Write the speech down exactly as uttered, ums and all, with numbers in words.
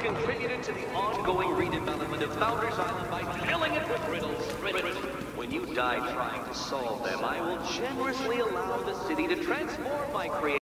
contributed to the ongoing redevelopment of Founders Island by filling it with riddles. riddles. When you die trying to solve them, I will generously allow the city to transform my creation.